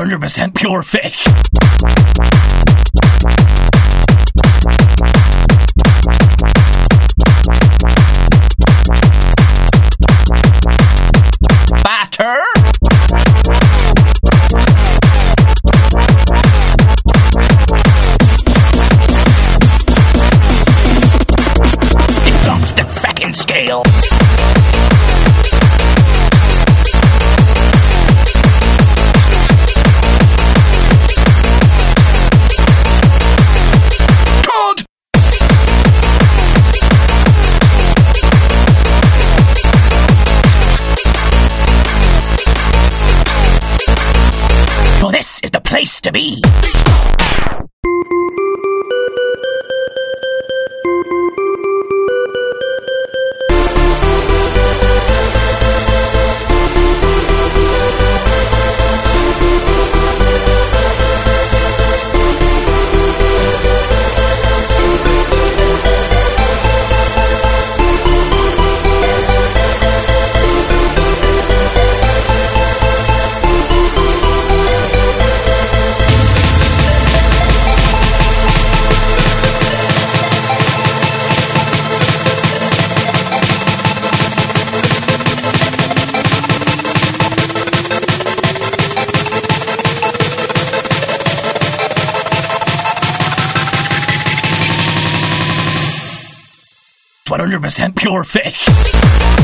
100% pure fish. Batter. It's off the feckin' scale. Well, this is the place to be. It's 100% pure fish.